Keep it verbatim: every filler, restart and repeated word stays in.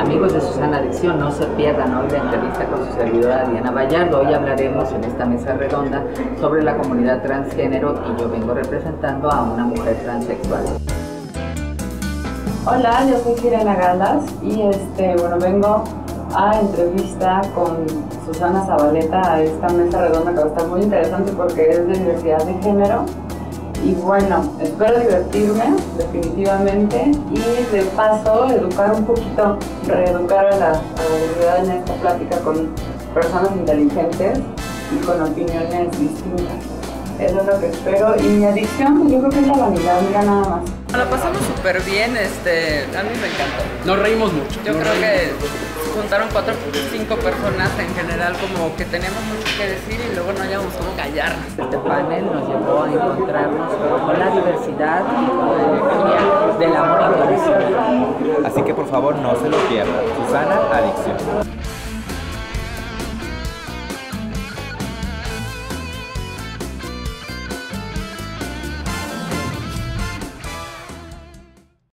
Amigos de Susana Adicción, no se pierdan hoy la entrevista con su servidora Diana Bayardo. Hoy hablaremos en esta mesa redonda sobre la comunidad transgénero y yo vengo representando a una mujer transexual. Hola, yo soy Sirena Galas y este, bueno, vengo a entrevista con Susana Zabaleta a esta mesa redonda que va a estar muy interesante porque es de diversidad de género. Y bueno, espero divertirme definitivamente y de paso educar un poquito, reeducar a la comunidad en esta plática con personas inteligentes y con opiniones distintas. Eso es lo que espero y mi adicción yo creo que es la vanidad, mira nada más. La pasamos súper bien, este, a mí me encantó. Nos reímos mucho. Yo creo que juntaron cuatro o cinco personas en general como que tenemos mucho que decir y luego no hayamos cómo callar. Este panel nos llevó a encontrarnos con la diversidad y con la energía del amor y la adicción. Así que por favor no se lo pierdan. Susana Adicción.